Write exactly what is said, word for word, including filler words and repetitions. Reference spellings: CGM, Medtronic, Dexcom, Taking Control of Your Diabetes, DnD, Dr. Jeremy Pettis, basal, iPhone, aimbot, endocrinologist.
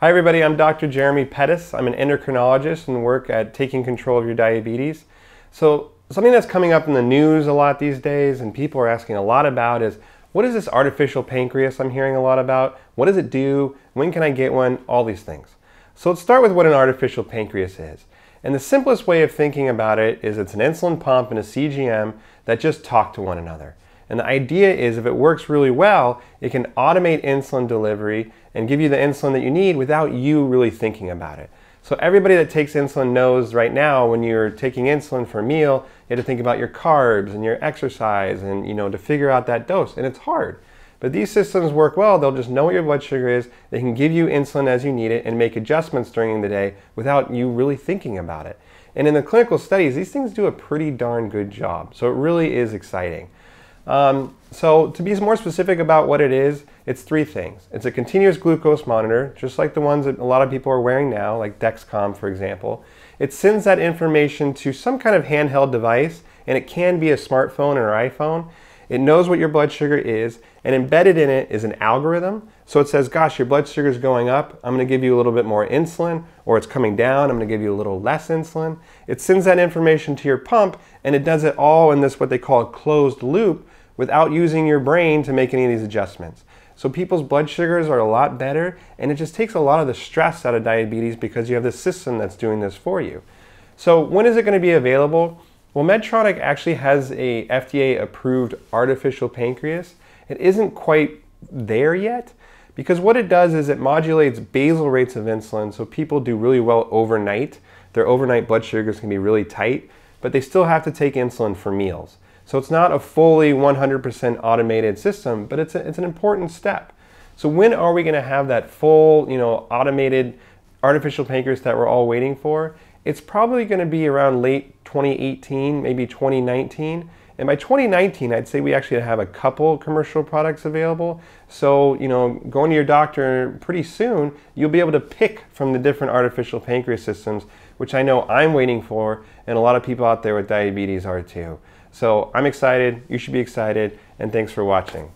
Hi everybody, I'm Doctor Jeremy Pettis. I'm an endocrinologist and work at Taking Control of Your Diabetes. So something that's coming up in the news a lot these days and people are asking a lot about is, what is this artificial pancreas I'm hearing a lot about? What does it do? When can I get one? All these things. So let's start with what an artificial pancreas is. And the simplest way of thinking about it is it's an insulin pump and a C G M that just talk to one another. And the idea is if it works really well, it can automate insulin delivery and give you the insulin that you need without you really thinking about it. So everybody that takes insulin knows right now when you're taking insulin for a meal, you have to think about your carbs and your exercise and, you know, to figure out that dose, and it's hard. But these systems work well. They'll just know what your blood sugar is. They can give you insulin as you need it and make adjustments during the day without you really thinking about it. And in the clinical studies, these things do a pretty darn good job. So it really is exciting. Um, so to be more specific about what it is, it's three things. It's a continuous glucose monitor, just like the ones that a lot of people are wearing now, like Dexcom, for example. It sends that information to some kind of handheld device, and it can be a smartphone or an iPhone. It knows what your blood sugar is, and embedded in it is an algorithm. So it says, gosh, your blood sugar is going up, I'm going to give you a little bit more insulin, or it's coming down, I'm going to give you a little less insulin. It sends that information to your pump, and it does it all in this what they call a closed loop, without using your brain to make any of these adjustments. So people's blood sugars are a lot better, and it just takes a lot of the stress out of diabetes because you have this system that's doing this for you. So when is it going to be available? Well, Medtronic actually has a F D A-approved artificial pancreas. It isn't quite there yet, because what it does is it modulates basal rates of insulin, so people do really well overnight. Their overnight blood sugars can be really tight, but they still have to take insulin for meals. So it's not a fully one hundred percent automated system, but it's, a, it's an important step. So when are we going to have that full, you know, automated artificial pancreas that we're all waiting for? It's probably going to be around late twenty eighteen, maybe twenty nineteen. And by twenty nineteen, I'd say we actually have a couple commercial products available. So, you know, going to your doctor pretty soon, you'll be able to pick from the different artificial pancreas systems, which I know I'm waiting for, and a lot of people out there with diabetes are too. So I'm excited, you should be excited, and thanks for watching.